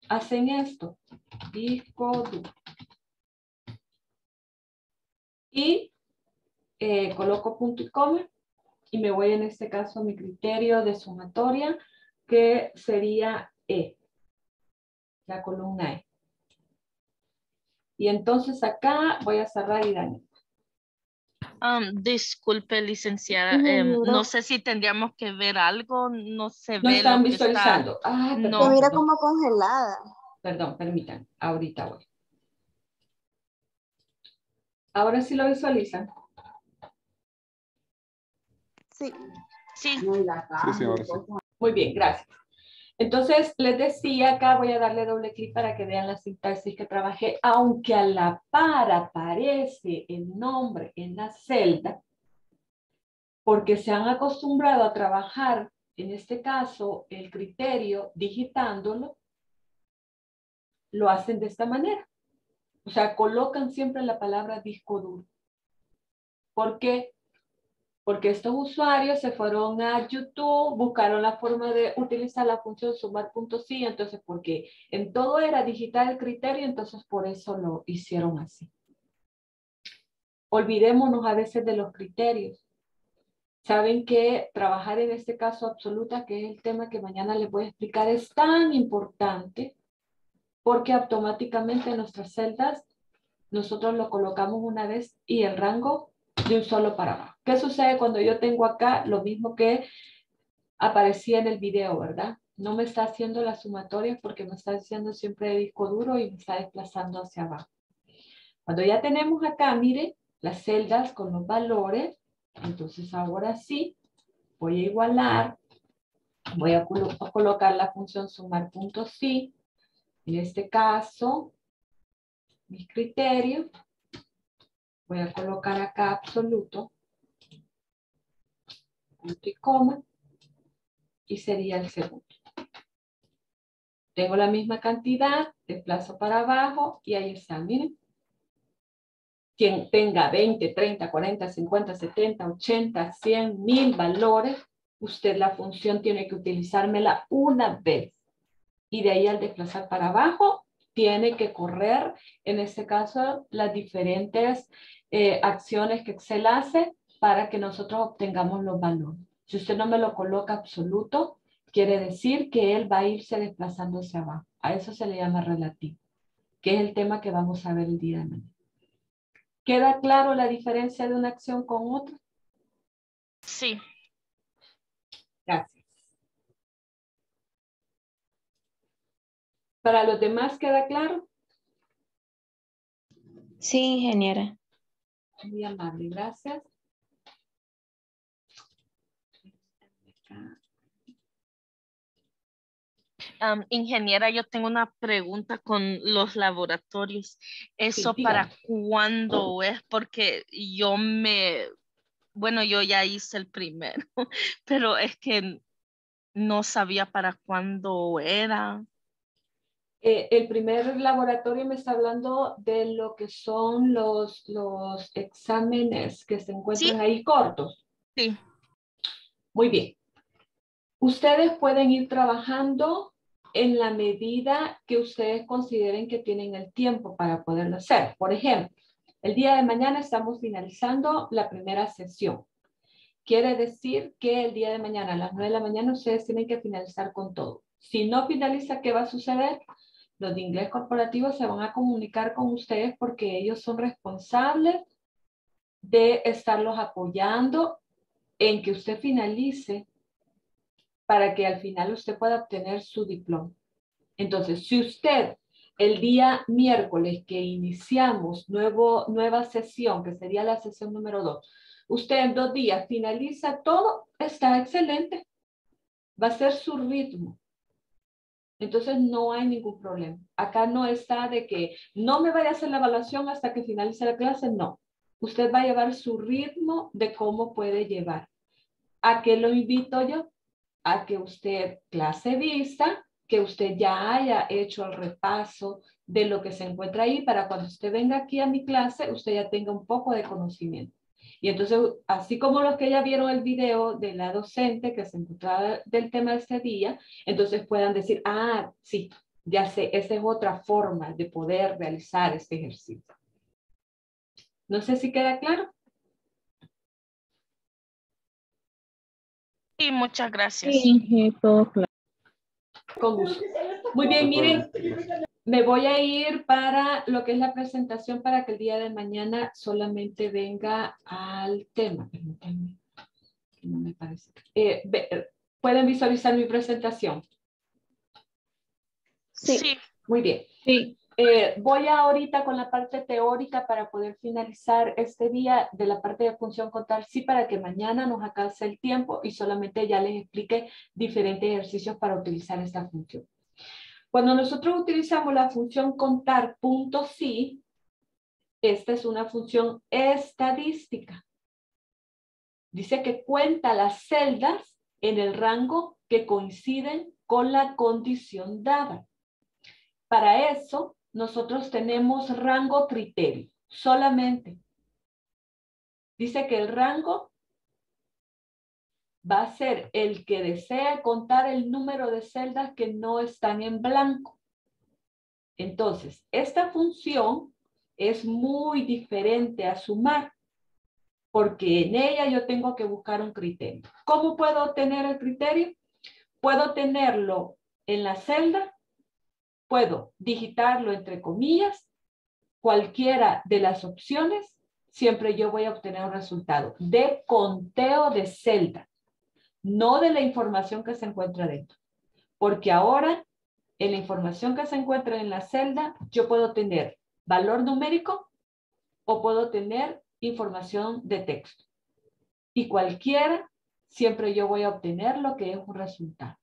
hacen esto, disco duro. Y coloco punto y coma y me voy en este caso a mi criterio de sumatoria, que sería E, la columna E. Y entonces acá voy a cerrar y daño. Disculpe, licenciada, no sé si tendríamos que ver algo, no se ve. No están visualizando. Está... Ah, perdón, no, mira como congelada. Perdón, permitan, ahorita voy. Ahora sí lo visualizan. Sí. Sí. Sí, ahora sí. Muy bien, gracias. Entonces, les decía, acá voy a darle doble clic para que vean la sintaxis que trabajé. Aunque a la par aparece el nombre en la celda, porque se han acostumbrado a trabajar, en este caso, el criterio digitándolo, lo hacen de esta manera. O sea, colocan siempre la palabra disco duro. ¿Por qué? Porque estos usuarios se fueron a YouTube, buscaron la forma de utilizar la función sumar.si, entonces porque en todo era digital el criterio, entonces por eso lo hicieron así. Olvidémonos a veces de los criterios. Saben que trabajar en este caso absoluta, que es el tema que mañana les voy a explicar, es tan importante porque automáticamente en nuestras celdas nosotros lo colocamos una vez y el rango de un solo para abajo. ¿Qué sucede cuando yo tengo acá lo mismo que aparecía en el video, verdad? No me está haciendo las sumatorias porque me está haciendo siempre de disco duro y me está desplazando hacia abajo. Cuando ya tenemos acá, miren, las celdas con los valores, entonces ahora sí, voy a igualar, voy a colocar la función sumar.si, en este caso, mis criterios. Voy a colocar acá absoluto, punto y coma, y sería el segundo. Tengo la misma cantidad, desplazo para abajo, y ahí está, miren. Quien tenga 20, 30, 40, 50, 70, 80, 100, 1000 valores, usted la función tiene que utilizármela una vez. Y de ahí al desplazar para abajo, tiene que correr, en este caso, las diferentes acciones que Excel hace para que nosotros obtengamos los valores. Si usted no me lo coloca absoluto, quiere decir que él va a irse desplazando hacia abajo. A eso se le llama relativo, que es el tema que vamos a ver el día de mañana. ¿Queda claro la diferencia de una acción con otra? Sí. Gracias. ¿Para los demás queda claro? Sí, ingeniera. Muy amable, gracias. Ingeniera, yo tengo una pregunta con los laboratorios. ¿Eso sí, para cuándo es? Porque yo ya hice el primero, pero es que no sabía para cuándo era. El primer laboratorio me está hablando de lo que son los exámenes que se encuentran ahí cortos. Sí. Muy bien. Ustedes pueden ir trabajando en la medida que ustedes consideren que tienen el tiempo para poderlo hacer. Por ejemplo, el día de mañana estamos finalizando la primera sesión. Quiere decir que el día de mañana a las 9 de la mañana ustedes tienen que finalizar con todo. Si no finaliza, ¿qué va a suceder? Los de inglés corporativo se van a comunicar con ustedes porque ellos son responsables de estarlos apoyando en que usted finalice para que al final usted pueda obtener su diploma. Entonces, si usted el día miércoles que iniciamos nueva sesión, que sería la sesión número 2, usted en 2 días finaliza todo, está excelente. Va a ser su ritmo. Entonces no hay ningún problema. Acá no está de que no me vaya a hacer la evaluación hasta que finalice la clase, no. Usted va a llevar su ritmo de cómo puede llevar. ¿A qué lo invito yo? A que usted clase vista, que usted ya haya hecho el repaso de lo que se encuentra ahí para cuando usted venga aquí a mi clase, usted ya tenga un poco de conocimiento. Y entonces, así como los que ya vieron el video de la docente que se encontraba del tema de este día, entonces puedan decir, ah, sí, ya sé, esa es otra forma de poder realizar este ejercicio. No sé si queda claro. Sí, muchas gracias. Sí, todo claro. Con gusto. Muy bien, miren, me voy a ir para lo que es la presentación para que el día de mañana solamente venga al tema. Permítanme, no me parece. ¿Pueden visualizar mi presentación? Sí. Sí. Muy bien. Sí. Voy ahorita con la parte teórica para poder finalizar este día de la parte de función contar-si para que mañana nos alcance el tiempo y solamente ya les explique diferentes ejercicios para utilizar esta función. Cuando nosotros utilizamos la función contar.si, esta es una función estadística. Dice que cuenta las celdas en el rango que coinciden con la condición dada. Para eso, nosotros tenemos rango criterio, solamente. Dice que el rango va a ser el que desea contar el número de celdas que no están en blanco. Entonces, esta función es muy diferente a sumar, porque en ella yo tengo que buscar un criterio. ¿Cómo puedo obtener el criterio? Puedo tenerlo en la celda. Puedo digitarlo entre comillas, cualquiera de las opciones, siempre yo voy a obtener un resultado de conteo de celda, no de la información que se encuentra dentro. Porque ahora, en la información que se encuentra en la celda, yo puedo tener valor numérico o puedo tener información de texto. Y cualquiera, siempre yo voy a obtener lo que es un resultado.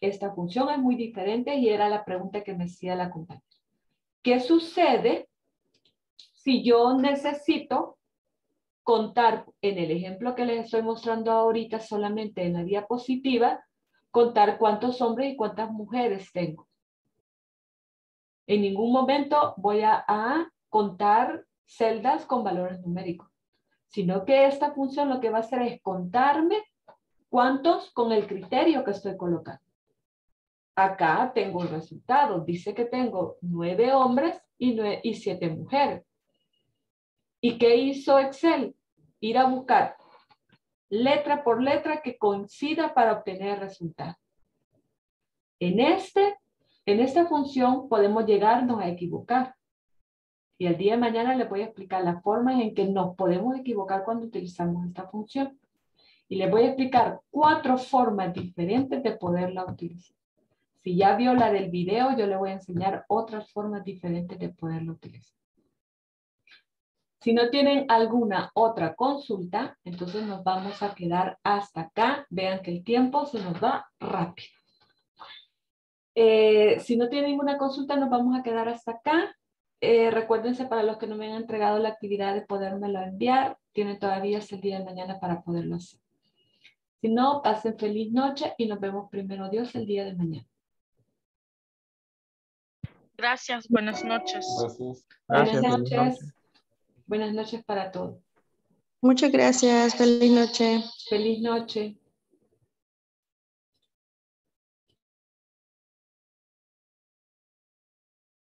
Esta función es muy diferente y era la pregunta que me hacía la compañera. ¿Qué sucede si yo necesito contar, en el ejemplo que les estoy mostrando ahorita, solamente en la diapositiva, contar cuántos hombres y cuántas mujeres tengo? En ningún momento voy a contar celdas con valores numéricos, sino que esta función lo que va a hacer es contarme cuántos con el criterio que estoy colocando. Acá tengo el resultado. Dice que tengo 9 hombres y 7 mujeres. ¿Y qué hizo Excel? Ir a buscar letra por letra que coincida para obtener el resultado. En esta función podemos llegarnos a equivocar. Y el día de mañana les voy a explicar las formas en que nos podemos equivocar cuando utilizamos esta función. Y les voy a explicar 4 formas diferentes de poderla utilizar. Si ya vio la del video, yo le voy a enseñar otras formas diferentes de poderla utilizar. Si no tienen alguna otra consulta, entonces nos vamos a quedar hasta acá. Vean que el tiempo se nos va rápido. Si no tienen ninguna consulta, nos vamos a quedar hasta acá. Recuérdense, para los que no me han entregado la actividad, de podérmelo enviar. Tienen todavía hasta el día de mañana para poderlo hacer. Si no, pasen feliz noche y nos vemos, primero Dios, el día de mañana. Gracias, buenas noches. Gracias. Buenas noches. Buenas noches para todos. Muchas gracias, feliz noche. Feliz noche.